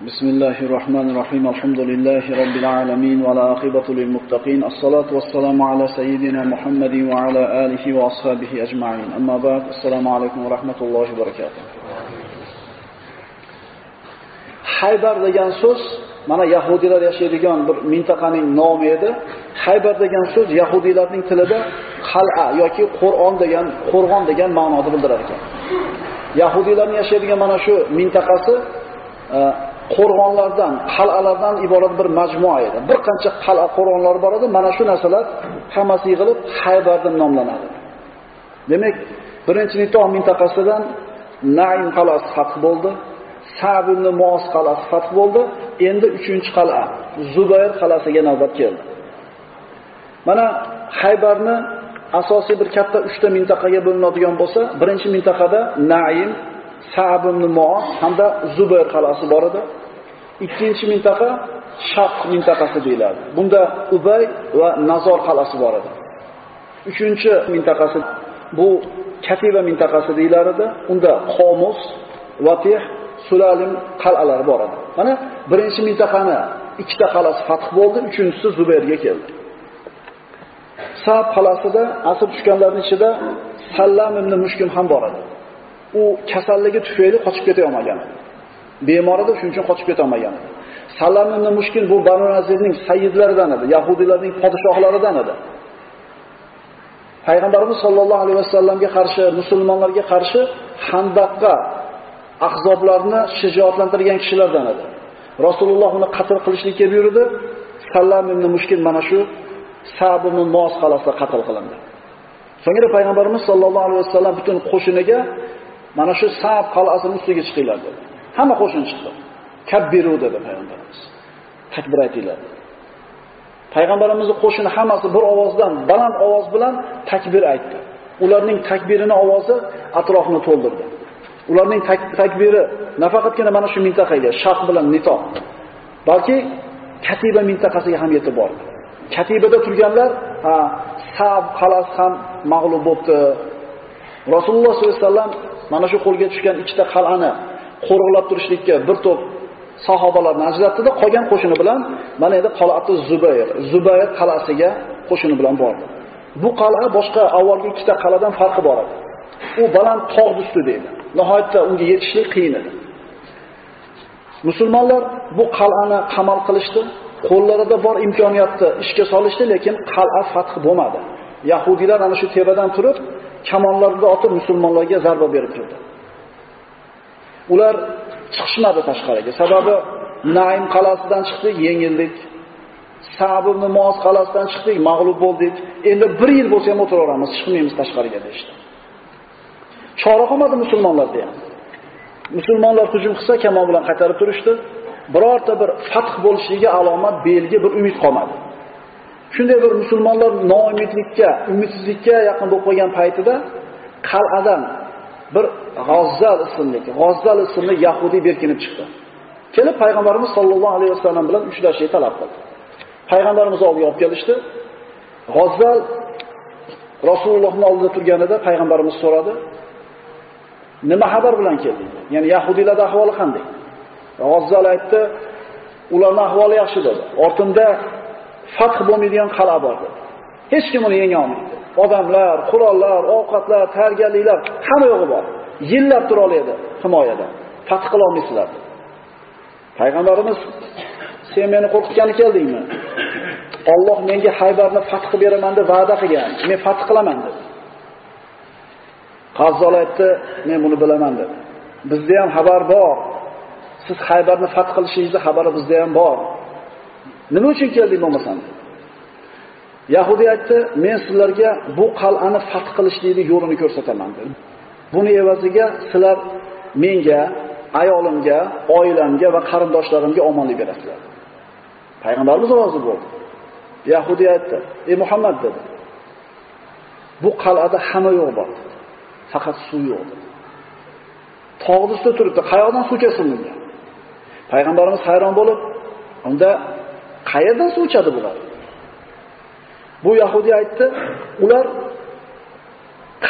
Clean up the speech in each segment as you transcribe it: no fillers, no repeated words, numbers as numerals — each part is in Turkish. Bismillahirrahmanirrahim. Elhamdülillahi Rabbil alemin. Ve la akibatu lil muttaqin. As-salatu vesselamu ala seyyidina Muhammedin ve ala alihi ve ashabihi ecma'in. Amma ba'd. Esselamu aleyküm ve rahmetullahi ve berekatuhu. Xayber degan so'z, mana Yahudiler yaşaydigan bir mintaqaning nomi edi. Xayber degan so'z Yahudilarning tilida qal'a yoki qo'rg'on degan ma'noni bildirar ekan. Yahudilarning yaşaydigan mana shu mintaqasi qo'rg'onlardan, qal'alardan iborat bir majmua edi. Bir qancha qal'a qo'rg'onlar bor edi. Mana shu narsalar hammasi yig'ilib Xayber deb nomlanadi. Demak, birinchi nitoh mintaqasidan Naim qal'asi fath bo'ldi. Sa'b ibn Muoz qal'asi fath bo'ldi. Endi 3-qal'a Zubayr qal'asiga navbat keldi. Mana Xayberni asosiy bir katta 3 ta mintaqaga bo'linadigan bo'lsa, birinchi mintaqada Naim, Sa'b ibn Muoz hamda Zubayr qal'asi bor edi. Ikkinchi mintaqa Shoq mintaqasi deyiladi. Bunda Ubay va Nazor qal'asi bor edi. 3-chi mintaqasi bu Katiba mintaqasi deyiladi. Unda Qomus, Watih, Sulalim qal'alari bor edi. Mana birinchi mintaqani 2 ta qal'asi fath bo'ldi, 3-chisi Zubayrga keldi. Sa'b qal'asida asir tushganlarning ichida Sallom ibn Mishkam ham bor edi. U kasalligi tufayli qochib keta olmagan. Bemor edi, shuning uchun qochib keta olmagan. Sallom ibn Mishkam bu Banu Nazirning sayyidlaridan edi, Yahudilarning podshohlaridan edi. Payg'ambarimiz sollallohu alayhi vasallamga qarshi, musulmonlarga qarshi Handaqqa ahzoblarni shijoatlantirgan kishilardan edi. Rasululloh uni qatl qilishlikka buyurdi. Sallom ibn Mishkam mana shu Sa'b ibn Muoz qal'asida qatl qilindi. So'ngra Payg'ambarimiz sollallohu alayhi vasallam butun qo'shiniga mana shu Sa'b qal'asining ustiga chiqinglar dedi. Hamma qo'shin chiqdi. Kabbiru dedi Payg'ambarimiz. Takbir aytinglar. Payg'ambarimizning qo'shini hammasi bir ovozdan, baland ovoz bilan takbir aytdi. Ularning takbirining ovozi atrofni to'ldirdi. Ularning takbiri nafaqatgina mana shu mintaqaga, Shoq bilan nitoq, balki Katiba mintaqasiga ham yetib bordi. Katibada turganlar, Sa'b qal'asi ham mag'lub bo'ldi. Rasululloh sollallohu alayhi vasallam mana shu qo'lga tushgan 2 ta qal'ani qo'riqlab turishlikka bir to'p sahobalarni ajratdi-da, qolgan qo'shini bilan mana endi qal'ati Zubayr qal'asiga qo'shini bilan bordi. Bu qal'a boshqa avvalgi 2 ta qal'adan farqi bor edi. U baland tog' ustida edi. Nihoyatda unga yetishlik qiyin edi. Musulmonlar bu qal'ani qamal qilishdi. Qo'llarida bor imkoniyatni ishga solishdi, lekin qal'a fath bo'lmadi. Yahudilar ana shu tepadan turib, kamonlarni otib musulmonlarga zarba berib turdi. Ular chiqishmadi tashqariga. Sababi Naim qal'asidan chiqdik, yengildik. Sa'b ibn Muoz qal'asidan chiqdik, mag'lub bo'ldik. Endi 1 yil bo'lsa ham o'tiraveramiz, chiqmaymiz tashqariga deydi. Chora qilmadi musulmonlarga ham. Musulmonlar hujum qilsa kamon bilan qaytarib turishdi. Birorta bir fath bo'lishiga alomat, belgi, bir umid qolmadi. Shunday bir musulmonlar noumidlikka, umidsizlikka yaqin bo'lib qolgan paytida qal'adan bir G'azal ismli Yahudi berkinib chiqdi. Kelib Payg'ambarimiz sollallohu alayhi vasallam bilan uchrashishni talab qildi. Payg'ambarimiz oldiga olib kelishdi. G'azal Rasulullohning oldida turganida Payg'ambarimiz so'radi: "Nima xabar bilan kelding?" Ya'ni Yahudilarning ahvoli qanday? G'azal aytdi: "Ularning ahvoli yaxshi" dedi. "Ortimda fath bo'lmaydigan qal'a bor" dedi. "Hech kim uni yenga olmaydi. Odamlar, qurollar, ovqatlar, tayyorgarliklar hamma yo'g'i bor. Yillab tura oladi himoyada. Fath qila olmaysizlar." Payg'ambarimiz: "Sen meni qo'rqitgani keldingmi? Alloh menga Xayberni fath qilib beraman deb va'da qilgan. Men fath qilaman" dedi. G'azal aytdi: "Men buni bilaman" dedi. "Bizda ham xabar bor. Siz Xayberni fath qilishingizni xabari bizda ham bor. Nima uchun kelding bo'lmasan?" Yahudi aytdi: "Men sizlarga bu qal'ani fath qilishlikning yo'lini ko'rsataman" dedi. "Buni evaziga sizlar menga, ayolimga, oilamga va qarindoshlarimga omonlik berasizlar." Payg'ambarimiz rozi bo'ldi. Yahudi aytdi: "Ey Muhammad" dedi, "bu qal'ada hamma yo'q bor. Faqat suv yo'q" dedi. "Tog'ning ustida turibdi, qayoqdan suv kelsin bunga?" Payg'ambarimiz hayron bo'lib, "Unda qayerdan suv ichadi bular?" Bu Yahudi aytdi: "Ular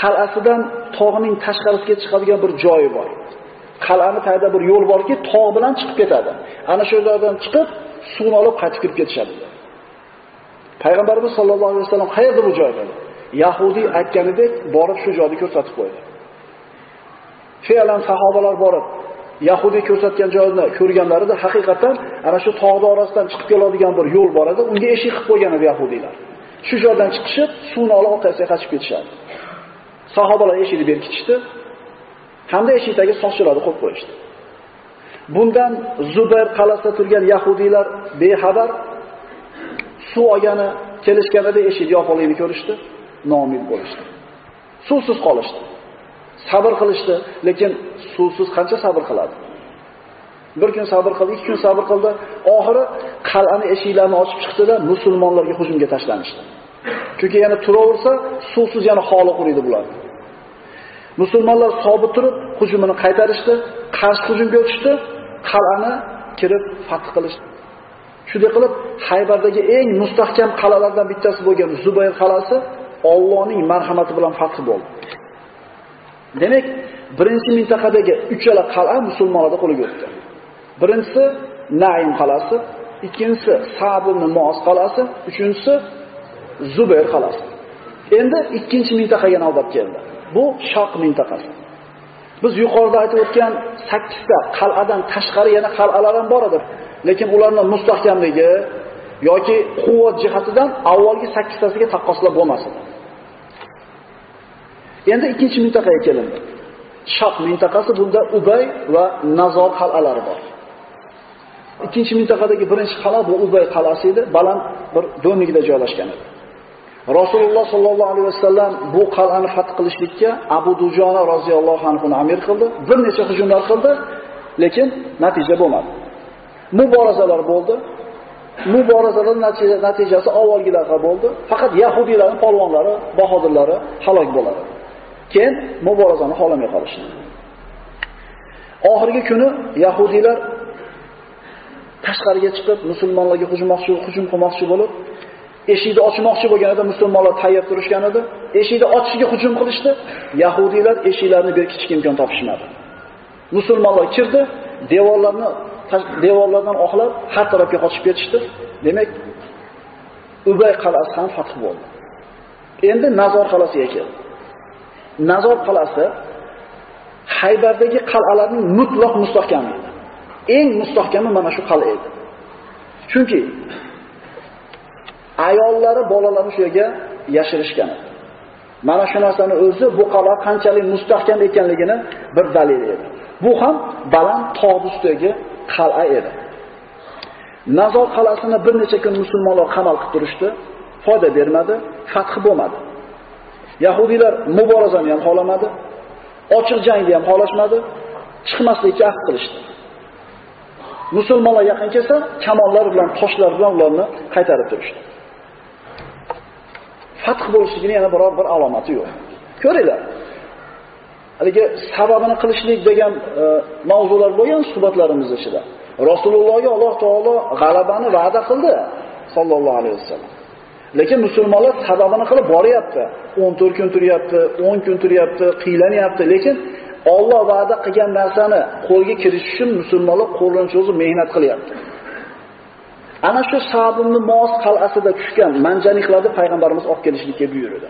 qal'asidan tog'ning tashqarisiga chiqadigan bir joyi bor. kalani tayda bir yo'l borki, tog' bilan chiqib ketadi. Ana shu yerdan chiqib, suvni olib qaytib kirib ketishadi. Payg'ambarimiz sollallohu alayhi vasallam qayerda bu joyda? Yahudi aytganidek borib shu joyni ko'rsatib qo'ydi. Fe'lan sahobalar borib Yahudi ko'rsatgan joyni ko'rganlarida haqiqatan ana shu tog'da orasidan chiqib keladigan bir yo'l bor edi. Unga eshik qilib qo'ygan edi Yahudilar. Shu joydan chiqishib, suvni olib qaytsa qochib ketishadi. Sahobalar eshikni berkitishdi. Hamda eshikdagi sochlarni qo'yib qo'yishdi. Bundan Zubayr qalasida turgan Yahudilar bexabar suv olgani kelishganida eshik yopilganini ko'rishdi, nomid bo'lishdi. Suvsiz qolishdi. Sabr qilishdi, lekin suvsiz qancha sabr qiladi? Bir kun sabr qildi, ikki kun sabr qildi, oxiri qal'ani eshiklarini ochib chiqdi-da musulmonlarga hujumga tashlanishdi. Chunki yana turaversa, suvsiz yana xoli quriydi bular. Musulmonlar sobit turib hujumini qaytarishdi, qarshi hujumga o'tishdi, qal'ani kirib fath qilishdi. Shunday qilib Xaybardagi eng mustahkam qal'alardan bittasi bo'lgan Zubayr qal'asi Allohning marhamati bilan fath bo'ldi. Demek, birinci mintaqadagi uchala qal'a musulmonlarning qo'liga o'tdi. Birinchisi Naim qal'asi, ikkinchisi Sa'b ibn Muoz qal'asi, uchinchisi Zubayr qal'asi. Endi ikkinchi mintaqaga navbat keldi. Bu Shoq mintaqasi. Biz yuqorida aytib o'tgan 8 ta qal'adan tashqari yana qal'alar ham bor edi. Lekin ularning mustahkamligi yoki quvvat jihatidan avvalgi 8 tasiga taqqoslab bo'lmas edi. Endi ikkinchi mintaqaga kelindi. Shoq mintaqasi, bunda Ubay va Nazor qal'alari bor. Ikkinchi mintaqadagi birinchi qal'a bu Ubay qal'asi edi, baland bir do'nglikda joylashgan edi. Rasululloh sollallohu alayhi vasallam bu qal'ani fath qilishlikka Abu Dujona roziyallohu anhuni amir qildi, bir necha hujumlar qildi, lekin natija bo'lmadi. Muborazalar bo'ldi. Muborazalarning natijasi avvalgilarga bo'ldi, faqat Yahudilarning polvonlari, bahodirlari halok bo'ladi. Keyin muborazani xolamay qolishdi. Oxirgi kuni Yahudilar tashqariga chiqib musulmonlarga hujum qilmoqchi bo'lib, eshikni ochmoqchi bo'lganida musulmonlar tayyor turishgan edi. Eshikni ochishga hujum qilishdi. Yahudilar eshiklarni berkitishga imkon topishmadi. Musulmonlar kirdi, devorlardan oqlab har tarafga qochib ketishdi. Demak, Ubay qal'asi ham fath bo'ldi. Endi Nazor qal'asiga keldi. Nazor qal'asi Xaybardagi qal'alarning mutlaq mustahkami edi. Eng mustahkami mana shu qal'a edi. Chunki ayollari, bolalarni shu yerga yashirishgan. Mana shu narsani o'zi bu qal'a qanchalik mustahkam ekanligini bir dalil edi. Bu ham baland tog' ustidagi qal'a edi. Nazor qal'asini bir necha kun musulmonlar qamal qilib turishdi, foyda bermadi, fath bo'lmadi. Yahudilar muborazani ham xolamadi, ochiq jangni ham xolashmadi, chiqmaslikka ahd qilishdi. Musulmonlar yaqin kelsa, kamonlar bilan, toshlar bilan ularni qaytarib turishdi. Fath bo'lishining yana biror bir alomati yo'q. Ko'ringlar. Haligi sababini qilishlik degan mavzular bo'lgan suhbatlarimiz ichida. Rasulullohga Alloh taolo g'alabani va'da qildi sollallohu alayhi vasallam. Lekin musulmonlar sababini qilib boryapti. 14 kun turyapti, 10 kun turyapti, qiylanyapti, lekin Alloh va'da qilgan narsani qo'lga kiritish uchun musulmonlar qo'lini cho'zib mehnat qilyapti. Ana shu Sa'b ibn Muoz qal'asida tushgan manjaniqlarni payg'ambarimiz olib kelishlikka buyurdi.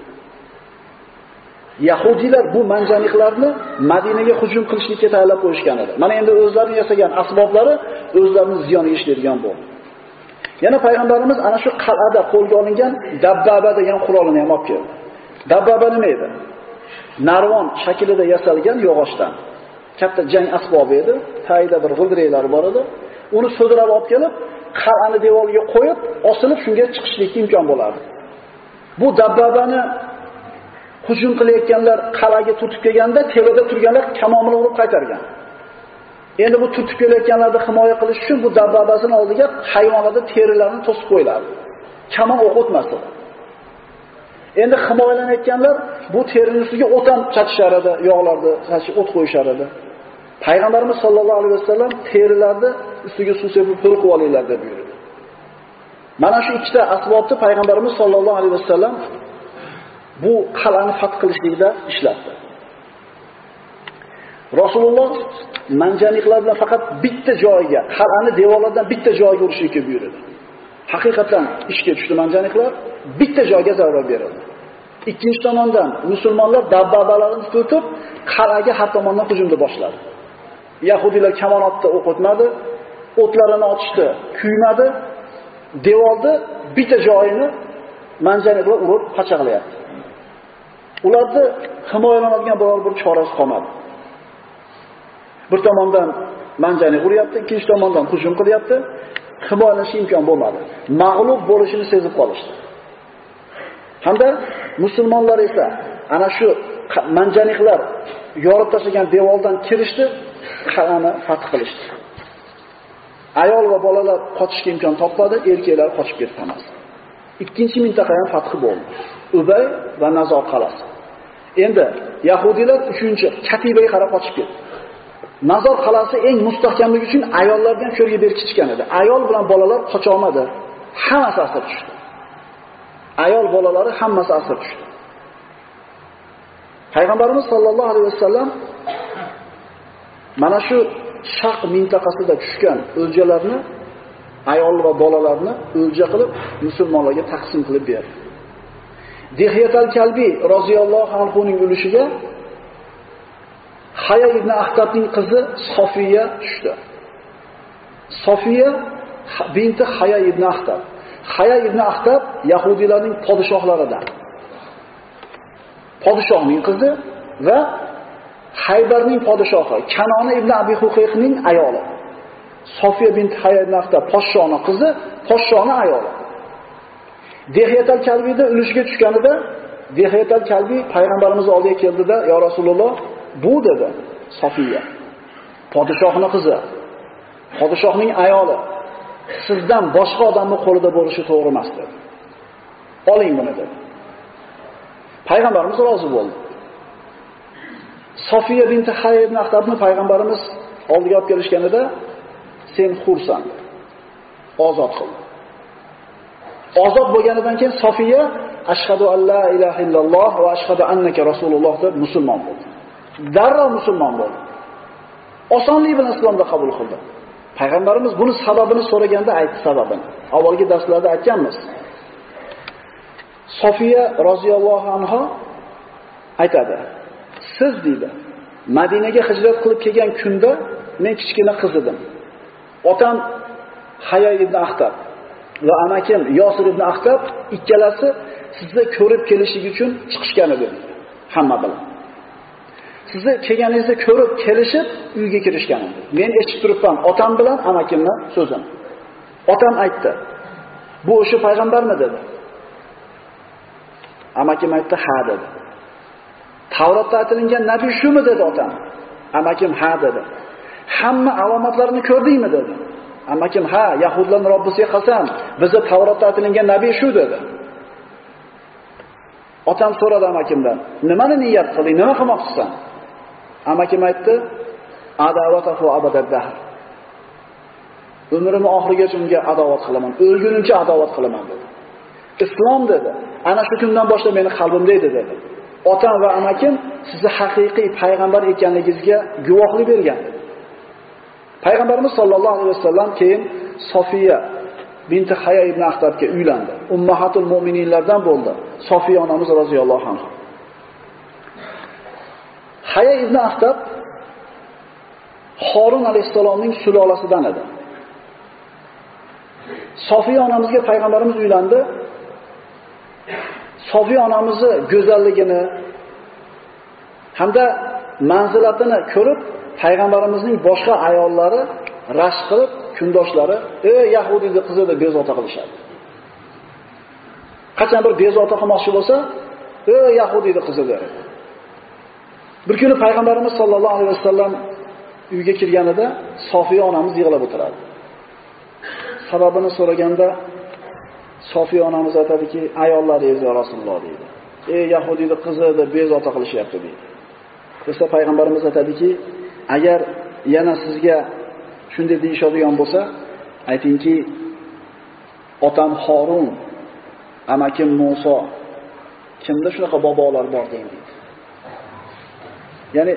Yahudilar bu manjaniqlarni Madinaga hujum qilishlikka tayyorlab qo'yishgan edi. Mana endi o'zlari yasagan asboblari o'zlarining ziyoniga ishlaydigan bo'ldi. Yana payg'ambarimiz ana shu qal'ada qo'lga olingan dabbaba degan qurolni ham olib keldi. Dabbaba nima edi? Narvon shaklida yasalgan yog'ochdan katta jang asbobi edi. Tayida bir g'ildiraklari bor edi. Uni so'dirib olib kelib, qal'ani devoriga qo'yib, osilib shunga chiqishlikka imkon bo'lardi. Bu dabbabani hujum qilayotganlar qal'aga turtib kelganda, tepada turganlar kamomini urib qaytargan. Endi bu turtib kelayotganlarni himoya qilish uchun bu dabbabasining oldiga hayvonlarning terilarini to'sib qo'yiladi. Kamon o'q otmasdi. Endi himoyalanayotganlar bu terining ustiga o'tan chachishar edi, yog'larni o't qo'yishar edi. Payg'ambarimiz sollallohu alayhi vasallam terilarni ustiga suv sepib turib olinglar deb buyurdi. Mana shu ikkita asbobni payg'ambarimiz sollallohu alayhi vasallam bu qal'ani fath qilishlikda ishlatdi. Rasulullah manjaniklardan faqat bitta joyga, qal'ani devorlardan bitta joyga urishlikka buyurdi. Haqiqatan ishga tushdi manjaniklar, bitta joyga zarar berdi. İkinci tomondan musulmonlar dabdabalarini tutib, qal'aga har tomondan hujumni boshladi. Yahudilar kamonotda o'q otmadi, o'tlarini otishdi, kuymadi, devorni bitta joyini manjaniklar urib qachaqlayapti. Ularni himoyalanadigan biror bir chorasi qolmadi. Bir tomondan manjani uryapti, ikkinchi tomondan hujum qilyapti. Himoyalanish imkon bo'lmadi. Mag'lub bo'lishini sezib qolishdi. Hamda musulmonlar esa ana shu manjaniqlar yorib tashlagan devordan kirishdi, qal'ani fath qilishdi. Ayol va bolalar qochishga imkon topmadi, erkaklar qochib ketdi. Ikkinchi mintaqa ham fath bo'ldi. Ubay va Nazor qalasi. Endi yahudilar 3-Katibaga qarab qochib ketdi. Nazor qalasi eng mustahkamligi uchun ayollardan ko'rga berkichgan edi. Ayol bilan bolalar qocha olmadi. Hammasi asir tushdi. Ayol bolalari hammasi asir tushdi. Payg'ambarimiz sollallohu alayhi vasallam mana shu Shoq mintaqasida tushgan o'ljalarni, ayol va bolalarni o'lja qilib musulmonlarga taqsim qilib berdi. Dihya al-Kalbi roziyallohu anhu ning ulushiga Huyay ibn Akhtabning qizi Safiyya tushdi. Safiyya binti Huyay ibn Akhtab. Huyay ibn Akhtab yahudilarning podshohlaridan. Podshohning qizi va Xayberning podshohi Kinana ibn Abi Huqayqning ayoli. Safiyya binti Huyay ibn Akhtab podshohning qizi, podshohning ayoli. Dihya al-Kalbida ulushiga tushganida Dihya al-Kalbi payg'ambarimiz oldiga keldida, "Ya Rasululloh, bu" dedi Safiyya. Podshohning qizi, podshohning ayoli sizdan boshqa odamning qo'lida bo'lishi to'g'ri emas dedi. Oling buni dedi. Payg'ambarimiz rozi bo'ldi. Safiyya binti Huyay ibn Akhtabni payg'ambarimiz oldiga olib kelishganida sen hursan, ozod qildi. Ozod bo'lganidan keyin Safiyya ashhadu an la ilaha illalloh va ashhadu annaka rasululloh deb musulmon bo'ldi. Darrov musulmon bo'ldi. Osonlik bilan islomda qabul qildi. Payg'ambarimiz buni sababini so'raganda aytdi sababini. Avvalgi darslarda aytganmiz. Safiyya roziyallohu anha aytadi. Siz deydi, Madinaga hijrat qilib kelgan kunda men kichkina qiz edim. Otam Huyay ibn Akhtab va amakim Yasir ibn Akhtab ikkalasi sizni ko'rib kelishing uchun chiqishgan edi. Hamma bilan. Sizni kelganingizda ko'rib kelishib uyga kirishganim. Men eshitib turibman otam bilan amakimni so'zini. Otam aytdi, bu o'sha payg'ambarmi dedi. Amakim aytdi, ha dedi. Tavratda aytilgan nabiy shumi dedi otam. Amakim ha dedi. Hamma alomatlarini ko'rdingmi dedi. Amakim ha, yahudlarning robbisiga qasam, bizga Tavratda aytilgan nabiy shu dedi. Otam so'radi amakimdan, nimani niyat qilding, nima qilmoqchisan? Amakim aytdi, adavatahu abadaddahr. Umrimni oxirigacha unga adovat qilaman, o'lgunimcha adovat qilaman dedi. Islom dedi, ana shu kundan boshlab meni qalbimda edi dedi. Otam va amakim sizni haqiqiy payg'ambar ekanligingizga guvohlik bergan. Payg'ambarimiz sollallohu alayhi vasallam keyin Safiyya binti Huyay ibn Akhtabga uylandi. Ummahatul mu'mininlardan bo'ldi. Safiyya onamiz roziyallohu anha. Huyay ibn Akhtab Harun Aleyhisselamning sulolasidan edi. Safiyya onamizga payg'ambarimiz uylandi. Safiyya onamizni go'zalligini hamda manzilatini ko'rib, payg'ambarimizning boshqa ayollari rashk qilib kundoshlari Yahudiyning qizi deb bezovta qilishadi. Qachon bir bezovta qilmoqchi bo'lsa, Yahudiyning qizi deydi. Bir kuni payg'ambarimiz sollallohu alayhi vasallam uyga kirganida Safiyya onamiz yig'lab o'tiradi. Sababini so'raganda Safiyya onamiz aytadiki, ayollaringiz yo Rasululloh deydi. Yahudiyning qizi deb bezovta qilishyapti deydi. Desa payg'ambarimiz aytadiki, agar yana sizga shunday deyishadigan bo'lsa, aytingki, otam Harun, amakim Musa, kimda shunaqa bobolar bor deydi. Ya'ni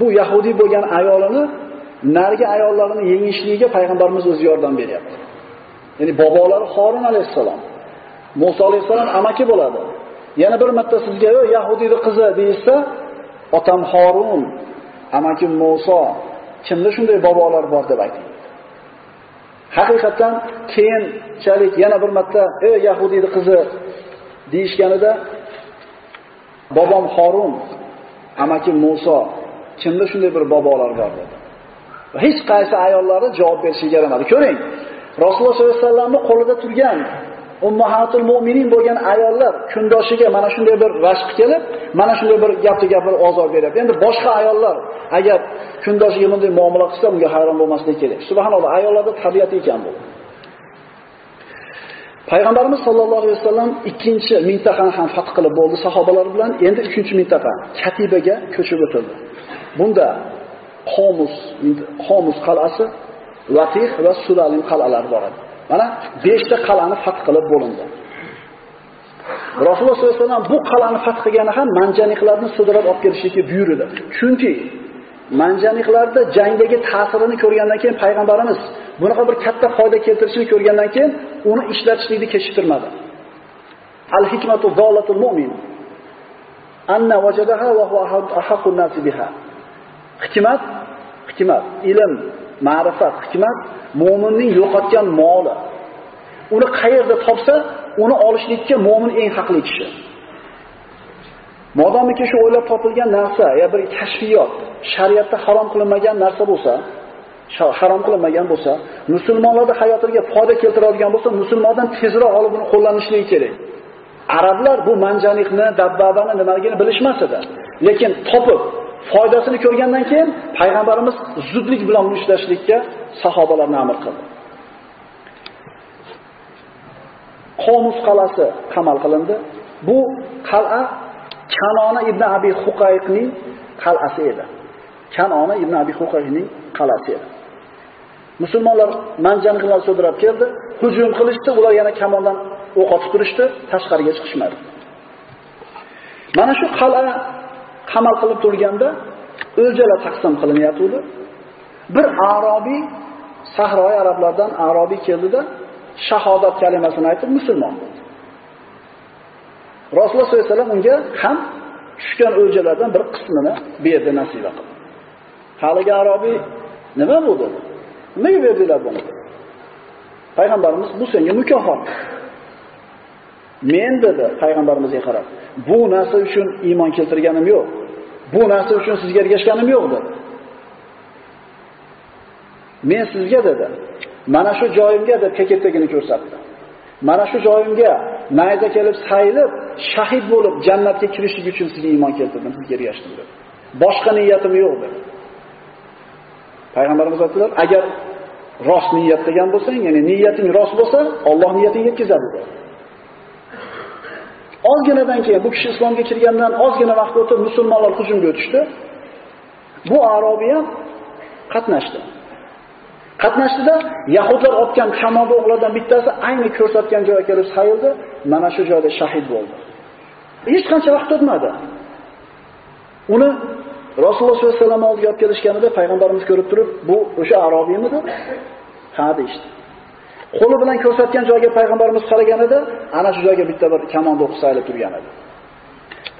bu Yahudi bo'lgan ayolini nargi ayollarni yengishligiga payg'ambarimiz o'zi yordam beryapti. Ya'ni bobolari Harun Aleyhisselam, Musa Aleyhisselam amaki bo'ladi. Yana bir marta sizga Yahudining qizi deysa, otam Harun, amaki Musa, kimda shunday bobolar bor deb aytadi. Haqiqatan keyinchalik yana bir marta Yahudining qizi deyishganida bobom Harun, amaki Musa, kimda shunday bir bobolar bor dedi. Va hech qaysi ayollari javob berishiga yaramadi. Ko'ring, Rasululloh sollallohu alayhi vasallamning qo'lida turgan ummahatul mu'minin bo'lgan ayollar kundoshiga mana shunday bir rashq kelib, mana shunday bir gap azor beryapti. Endi boshqa ayollar agar kundoshiga bunday muomala qilsa, unga hayron bo'lmaslik kerak. Subhanalloh, ayollarda tabiat ekan bu. Payg'ambarimiz sollallohu alayhi vasallam 2-mintaqani ham fath qilib bo'ldi sahobalar bilan. Endi 3-mintaqa Katibaga ko'chib o'tildi. Bunda Qomus qal'asi, Watih va Sulalim qal'alari bor edi. Mana 5 ta qal'ani fath qilib bo'lindi. Rasululloh sollallohu alayhi vasallam bu qal'ani fath qilgani ham manjaniqlarni sudrab olib kelishga buyurdi. Chunki manjaniqlarda jangdagi ta'sirini ko'rgandan keyin payg'ambarimiz bunaqa bir katta foyda keltirishini ko'rgandan keyin uni ishlatishlikni kechiktirmadi. Al-hikmatu zalatul mu'min anna wajadaha wa huwa ahqqun nas biha. Hikmat, ilm, ma'rifat, hikmat mu'minning yo'qotgan moli. Uni qayerda topsa, uni olishlikka mu'min eng haqli kishi. Modomiki shu o'ylab topilgan narsa, ya bir kashfiyot, shariatda harom qilinmagan narsa bo'lsa, musulmonlarda hayotiga foyda keltiradigan bo'lsa, musulmondan tezroq olib uni qo'llanishligi kerak. Arablar bu manjaniqni, dabbabani nimaligini bilishmasdi, lekin topib foydasini ko'rgandan keyin payg'ambarimiz zudlik bilan uni ishlashlikka sahobalarni amr qildi. Qomus qal'asi qamal qilindi. Bu qal'a Kinana ibn Abi Huqayqning qal'asi edi. Musulmonlar manjaniqlarni so'dirib keldi, hujum qilishdi, ular yana kamondan o'q otib turishdi, tashqariga chiqishmadi. Mana shu qal'a qamal qilib turganda o'ljalar taqsim qilinyapti. Bir Arabiy, sahroyi arablardan Arabiy keldi-da, shahodat kalimasini aytib musulmon bo'ldi. Rasululloh sollallohu alayhi vasallam unga ham tushgan o'ljalardan bir qismini berdi, nasiba qildi. Haligi Arabiy nima bu dedi? Nimaga berdilar buni? Payg'ambarimiz bu senga mukofot. Men dedi payg'ambarimizga qarab, bu narsa uchun iymon keltirganim yo'q. Bu narsa uchun sizga ergashganim yo'q dedi. Men sizga dedi, mana shu joyimga deb keketdagini ko'rsatdi. Mana shu joyimga nayza kelib saylib, shahid bo'lib jannatga kirish uchun sizga iymon keltirdim, sizga ergashdim dedi. Boshqa niyatim yo'q dedi. Payg'ambarimiz aytdilar, agar rost niyat degan bo'lsang, ya'ni niyating rost bo'lsa, Alloh niyatingni yetkazadi dedi. Ozginadan keyin bu kishi islomga kirgandan ozgina vaqt o'tib musulmonlar hujumga o'tishdi. Bu Arabiya qatnashdi. Qatnashdida yahudlar otgan kamon o'g'lardan bittasi ayni ko'rsatgan joyga kelib sayildi, mana shu joyda shahid bo'ldi. Hech qancha vaqt o'tmadi. Uni Rasululloh sollallohu alayhi vasallam oldiga olib kelishganida payg'ambarimiz ko'rib turib, bu o'sha Arabiymi dedi? Ha deydi. Qo'li bilan ko'rsatgan joyga payg'ambarimiz qaraganida ana shu joyga bitta bir kamon do'qi saylab turgan edi.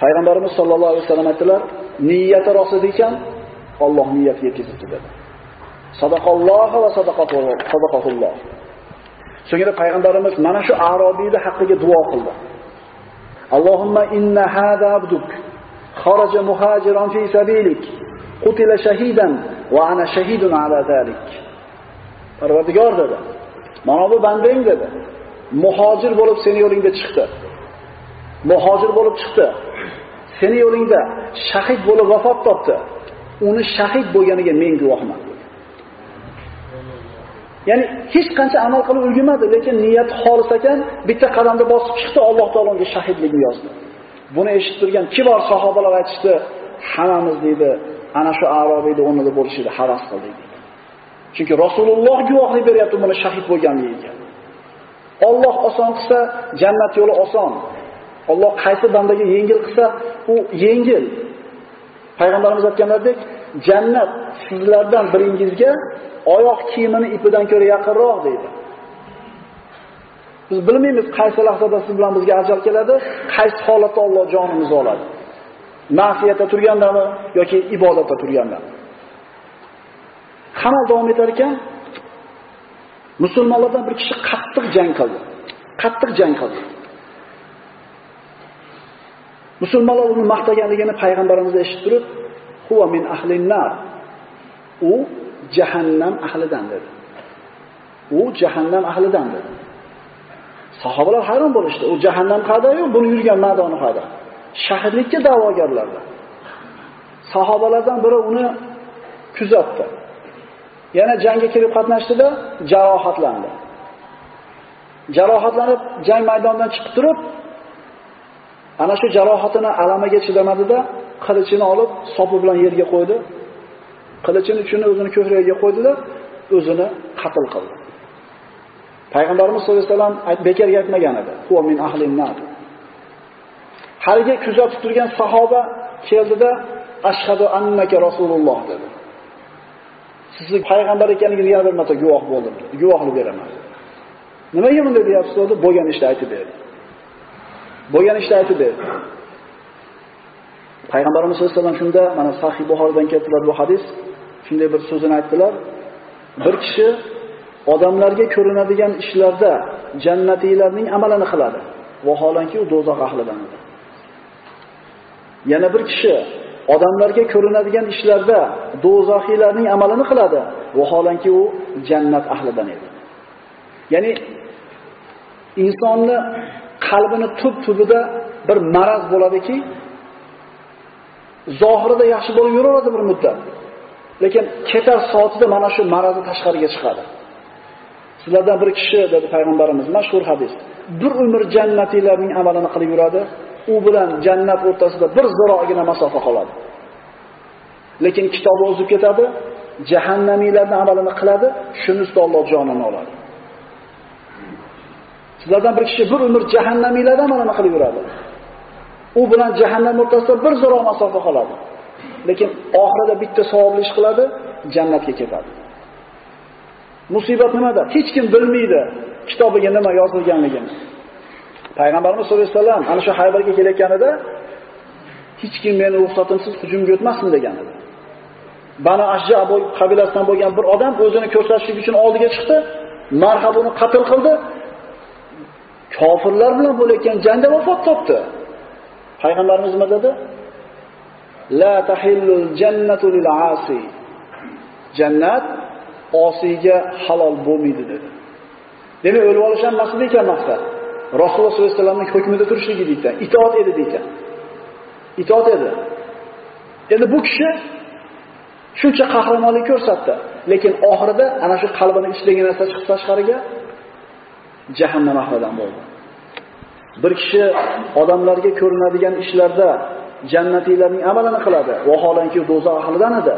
Payg'ambarimiz sollallohu alayhi vasallam aytdilar, niyati rost ekan, Alloh niyatga yetkazdi dedi. Sadaqallohu va sadaqatulloh. So'ngra payg'ambarimiz mana shu Arabiyning haqqiga duo qildi. Allohumma inna hada abduk kharaja muhajiran fi sabilik qutila shahidan va ana shahidun ala zalik. Parvardigor dedi, mana bu bandang dedi, muhojir bo'lib seni yo'lingda chiqdi. Seni yo'lingda shahid bo'lib vafot topdi. Uni shahid bo'lganiga men guvohman. Ya'ni hech qancha amal qilib ulgimadi, lekin niyat xolis ekan, bitta qadamda bosib chiqdi, Alloh taologa shahidligini yozdi. Buni eshitib turgan kibor sahobalar aytishdi, hammamiz dedi, ana shu Arabiyda o'rnida bo'lishida havas qildik. Chunki Rasululloh guvohlik beryapti buni shahid bo'lganligiga. Alloh oson qilsa, jannat yo'li oson. Alloh qaysi bandaga yengil qilsa, u yengil. Payg'ambarimiz aytganlaridek, cennet sizlerden biringizge ayak kiyimini ipiden köre yakınroq deydi. Biz bilmeymiz qaysi lahzada siz bilan bizga ajal keladi, qaysi holatda Alloh jonimizni oladi. Ma'siyatda turgandami yoki ibodatda turgandami? Qanday davom etar ekan? Musulmonlardan bir kishi qattiq jang qildi. Musulmonlar uni maqtaganligini payg'ambarimiz eshitib turib, "Huwa min ahlinnar." U jahannam ahlidan dedi. Sahabalar hayron bo'lishdi. U jahannam qadari yo'q, buni yurgan madoni qadari. Shahidlikka da'vogarlardan. Sahabalardan biri uni kuzatdi. Yana jangga kirib qatnashdida jarohatlandi. Jarohatlanib jang maydonidan chiqib turib, ana shu jarohatini alamiga chidamadida qilichini olib sopi bilan yerga qo'ydi. Qilichini uchini o'zini ko'kragiga qo'ydi-da, o'zini qatl qildi. Payg'ambarimiz sollallohu alayhi vasallam bekorga aytmagan edi. "Huwa min ahlinnar." Haliga kuzatib turgan sahoba keldida, "Ashhadu annaka rasululloh" dedi. Sizni payg'ambar ekanligingizga bir marta guvoh bo'ldim. Guvohlik beraman. Nimaga bunday deyapsiz dedi? Bo'lgan ishni aytib berdi. Payg'ambarimiz sollallohu alayhi vasallam shunda mana Sahih Buxoridan keltirilgan bu hadis shunday bir so'zini aytdilar. Bir kishi odamlarga ko'rinadigan ishlarda jannatiylarning amalini qiladi. Vaholanki u dozoq ahlidan edi. Yana bir kishi odamlarga ko'rinadigan ishlarda dozoqiylarning amalini qiladi. Vaholanki u jannat ahlidan edi. Ya'ni insonni qalbini tub-tubida bir maraz bo'ladiki, zohirida yaxshi bo'lib yuraveradi bir muddat. Lekin ketar soatida mana shu marazi tashqariga chiqadi. Sizlardan bir kishi dedi payg'ambarimiz, mashhur hadis. Bir umr jannatiylarning amalini qilib yuradi, u bilan jannat o'rtasida bir zirog'ina masofa qoladi. Lekin kitobi o'zib ketadi, jahannamiylarning amalini qiladi, shuni ustida Alloh jonini oladi. Sizlardan bir kishi bir umr jahannamiylarning amalini qilib yuradi. U bilan jahannam o'rtasida bir zirog'a masofa qoladi. Lekin oxirida bitta savobli ish qiladi, jannatga ketadi. Musibat nimada? Hech kim bilmaydi kitobiga nima yozilganligini. Payg'ambarimiz sollallohu alayhi vasallam ana shu Xaybarga kelayotganida hech kim meni ruxsatimsiz hujumga o'tmasin degan edi. Banu Ashja qabilasidan bo'lgan bir odam o'zini ko'rsatishlik uchun oldiga chiqdi, marhabuni qatl qildi. Kofirlar bilan bo'layotgan jangda vafot topdi. Payg'ambarimiz nima dedi? La tahillul jannatu lil asi. Jannat osiyga halol bo'lmaydi dedi. Demak, o'lib olish ham maqsad ekan maqsad. Rasululloh sollallohu alayhi vasallamning hukmida turishligi deydi. Itoat edi deydi. Endi bu kishi shuncha qahramonlik ko'rsatdi, lekin oxirida ana shu qalbini ichidagi narsa chiqib tashqariga jahannam ahlidan bo'ldi. Bir kishi odamlarga ko'rinadigan ishlarda jannatiylarning amalini qiladi, vaholanki do'zax ahlidan edi.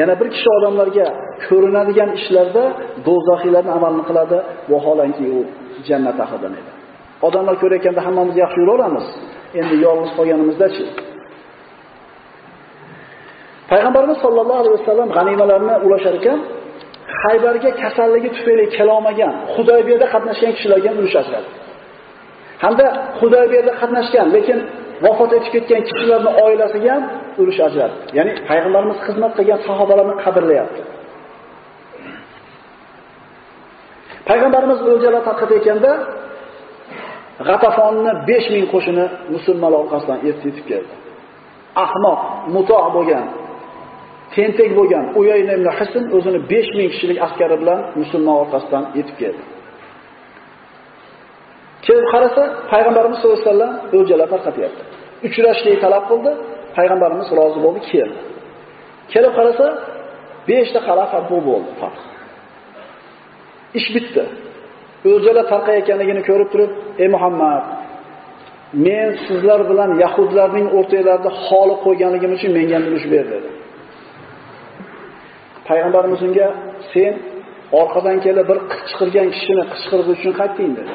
Yana bir kishi odamlarga ko'rinadigan ishlarda dozoqiylarning amalini qiladi, vaholanki u jannat ahlidan edi. Odamlar ko'rayotganda hammamiz yaxshi yuraveramiz. Endi yolg'iz qolganimizda-chi? Payg'ambarimiz sollallohu alayhi vasallam g'animalarni ulashar ekan, Xaybarga kasalligi tufayli kela olmagan, Hudaybiyada qatnashgan kishilarga ulashadi. Hamda Hudaybiyada qatnashgan, lekin vafot etib ketgan kishilarning oilasiga ulush ajratdi. Ya'ni payg'ambarimiz xizmat qilgan sahobalarni qadrlayapti. Payg'ambarimiz o'ljalar tarqatayotganda G'atafonni 5000 qo'shini musulmonlar orqasidan yetib keldi. Ahmoq, mutoq bo'lgan, tentak bo'lgan Uyay ibn Hisn o'zini 5000 kishilik askari bilan musulmon orqasidan yetib keldi. Kelib qarasa, payg'ambarimiz sollallohu alayhi vasallam o'ljalar tarqatyapti. Uchrashishni talab qildi. Payg'ambarimiz rozi bo'ldi, keldi. Kelib qarasa, 5 ta qala fath bo'ldi. Ish bitdi. O'ljalar tarqayotganligini ko'rib turib, "Ey Muhammad, men sizlar bilan yahudlarning o'rtalarida xoli qo'yganligim uchun menga ulush ber" dedi. Payg'ambarimiz unga, "Sen orqadan kelib bir qichqirgan kishini qichqirib uchun qaytding" dedi.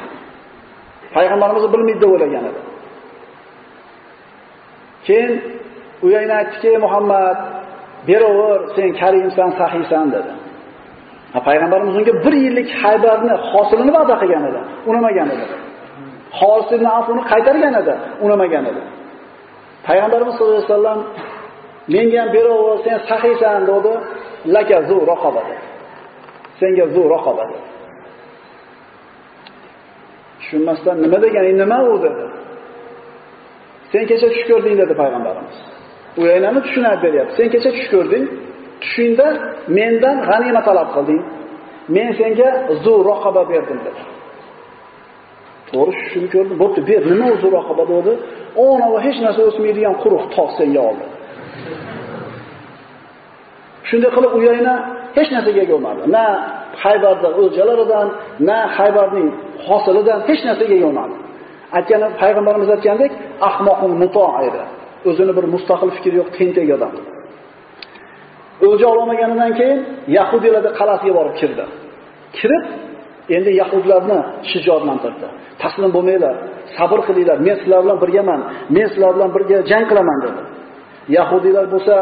Payg'ambarimiz bilmaydi deb o'ylagan edi. Keyin Uyayna aytdiki, "Muhammad, Berover, sen karimsan, sahiysan dedi. Peygamberimiz unga 1 yillik Xaybarni hosilini va'da qilgan edi, unamagan edi. Hosilni afuni qaytargan edi, unamagan edi. Peygamberimiz sollallohu alayhi vasallam menga ham berover, sen sahiysan dedi, laka zu raqaba dedi. Senga zu raqaba dedi. Tushunmasdan nima degani, nima u dedi. Sen kecha tush ko'rding dedi Peygamberimiz. O'ylani tushunib beryapti. Sen kecha tush ko'rding, tushingda mendan g'animat talab qilding. Men senga zu raqaba berdim dedi. To'g'ri tushunib ko'rdim. Bo'pti, ber. Nima zu raqaba dedi? Ona va hech narsa o'smaydigan quruq tog' senga oldi. Shunday qilib Uyayna hech narsaga yo'lmadi. Na Xaybarda o'ljalaridan, na Xaybarning hosilidan hech narsaga yo'lmadi. Aytgani Payg'ambarimiz aytgandek, ahmoqning muto' edi. O'zini bir mustaqil fikri yo'q, tentak odam. O'lja olmaganidan keyin Yahudilarda qalasiga borib kirdi. Kirib endi Yahudlarni shijoatlantirdi. Taslim bo'lmanglar, sabr qilinglar, men sizlar bilan birgaman, men sizlar bilan birga jang qilaman dedi. Yahudilar bo'lsa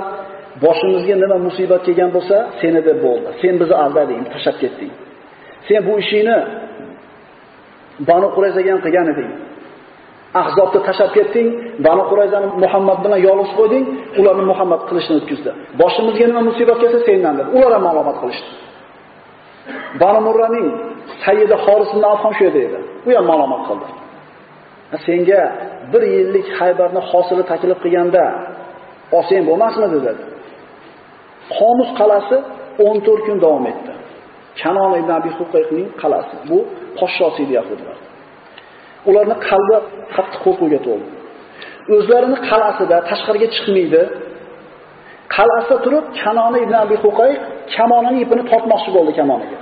boshimizga nima musibat kelgan bo'lsa, seni deb bo'ldi. Sen bizni aldading, tashlab ketding. Sen bu ishingni Banu Qurayzaga ham qilgan eding. Ahzobni tashlab ketding, Banu Qurayzani Muhammad bilan yolg'iz qo'yding, ularni Muhammad qilishni o'tkazdi. Boshimizga nima musibat kelsa sendan deb. Ular ham ma'lumot qilishdi. Banu Murraning Sayyida Harith ibn Awf ham shu yerda edi. U ham ma'lumot qildi. Senga 1 yillik Xaybarni hosili taklif qilganda olsang bo'lmasmidi dedi. Qomus qalasi 14 kun davom etdi. Kinana ibn Abi Huqayqning qalasi. Bu poshshosi edi Yahudlar. Ularning qalbi qattiq qo'rquvga to'ldi. O'zlarining qalasida tashqariga chiqmaydi. Qalasida turib Kinana ibn Abi Huqayq kamonning ipini tortmoqchi bo'ldi kamoniga.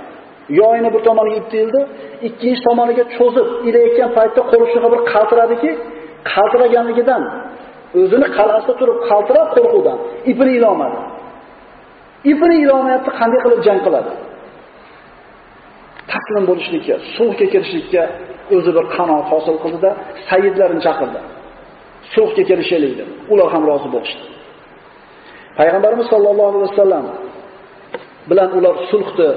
Yoyini bir tomoniga iptildi, ikkinchi tomoniga cho'zib ilayotgan paytda qo'li shunga bir qaltiradiki, qaltiraganligidan o'zini qalasida turib qaltirab qo'rquvdan ipini ilolmadi. Ibni ilomayapti, qanday qilib jang qiladi? Taslim bo'lishlikka, sulhga kirishlikka o'zi bir qanoat hosil qildida sayyidlarni chaqirdi. Sulhga kelishaylik dedi. Ular ham rozi bo'lishdi. Payg'ambarimiz sollallohu alayhi vasallam bilan ular sulhni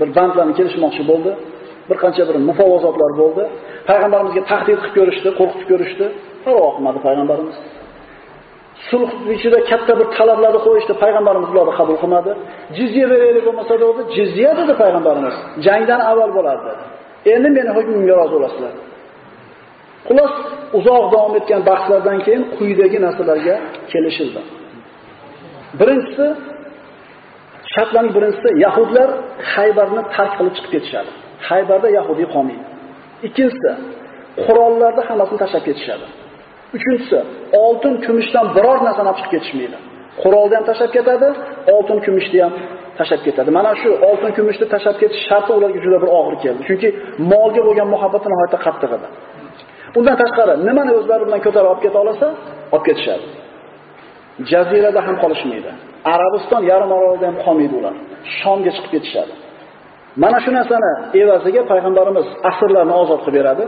bir bandlarni kelishmoqchi bo'ldi. Bir qancha bir mufovozotlar bo'ldi. Payg'ambarimizga tahdid qilib ko'rishdi, qo'rqitib ko'rishdi. Farq qilmadi Payg'ambarimiz. Sulh ichida katta bir talablarni qo'yishdi, Payg'ambarimiz ularni qabul qilmadi. Cizye beraylik bo'lmasa dedi, cizye dedi Payg'ambarimiz. Jangdan avval bo'lardi. Endi meni hukmimga rozi bo'lasizlar. Xullas, uzoq davom etgan bahslardan keyin quyidagi narsalarga kelishildi. Birinchisi, shartlarning birinchisi, Yahudlar Xaybarni tark qilib chiqib ketishadi. Xaybarda Yahudiy qolmaydi. Ikkinchisi, qurollarni hammasini tashlab ketishadi. Uchinchisi, oltin kumushdan biror narsani olib chiqib ketishmaydi. Qurolni ham tashlab ketadi, oltin kumushni ham tashlab ketadi. Mana shu oltin kumushni tashlab ketish sharti ularga juda bir og'ir keldi. Chunki molga bo'lgan muhabbati nihoyatda qattiq edi. Bundan tashqari, nimani o'zlari bilan ko'tarib olib keta olsa, olib ketishadi. Jazirada ham qolishmaydi. Arabiston yarim orolida ham qolmaydi ular. Shomga chiqib ketishadi. Mana shu narsani evaziga payg'ambarimiz asrlarni ozod qilib beradi.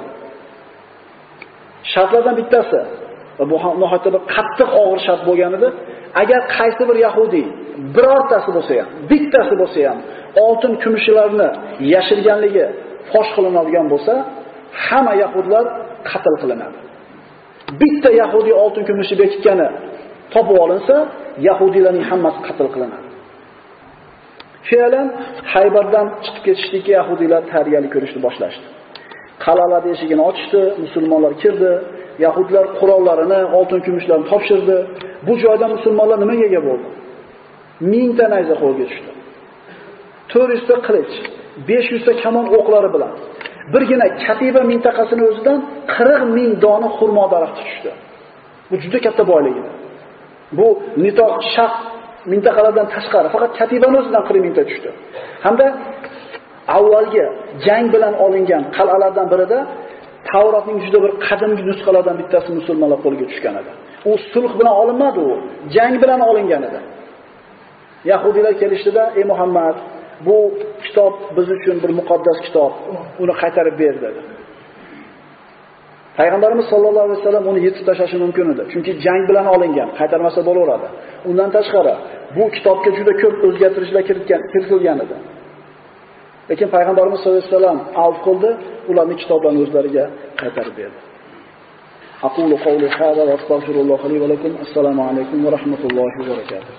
Shartlardan bittasi va bu nohaqda bir qattiq og'ir shart bo'lgan edi. Agar qaysi bir Yahudi birortasi bo'lsa ham, bittasi bo'lsa ham oltin kumushlarni yashirganligi fosh qilinadigan bo'lsa, hamma Yahudlar qatl qilinadi. Bitta Yahudi oltin kumushni bekitgani topib olinsa, Yahudilarning hammasi qatl qilinadi. Fe'lan Xaybardan chiqib ketishlikka Yahudilar tayyorgarlik ko'rishni boshlashdi. Qalalar eshigini ochdi, musulmonlar kirdi, Yahudlar qurollarini, oltin kumushlarni topshirdi. Bu joyda musulmonlar nimaga ega bo'ldi? 1000 ta nayza qo'lga tushdi. 400 ta qilich, 500 ta kamon o'qlari bilan birgina Katiba mintaqasining o'zidan 40,000 dona xurmo daraxti tushdi. Bu juda katta boylik edi. Bu nitoq shaq mintaqalardan tashqari faqat Katibaning o'zidan 40,000 ta tushdi. Hamda avvalgi jang bilan olingan qal'alardan birida Tavratning juda bir qadimgi nusxalaridan bittasi musulmonlar qo'liga tushgan edi. U sulh bilan olinmadi, u jang bilan olingan edi. Yahudilar kelishdida, "Ey Muhammad, bu kitob biz uchun bir muqaddas kitob, uni qaytarib ber" dedi. Peygamberimiz sallallahu aleyhi ve sellem onu yetib tashlashi mumkin edi. Chunki jang bilan olingan, qaytarmasa bo'laveradi. Undan tashqari bu kitobga juda ko'p o'zgartirishlar kiritilgan edi. Lekin Peygamberimiz sallallahu aleyhi ve sellem avf qildi, ularning kitoblarini o'zlariga qaytarib berdi. Aqulu qawli hada va astagfirullohi li va lakum. Assalomu alaykum va rahmatullohi va barakatuh.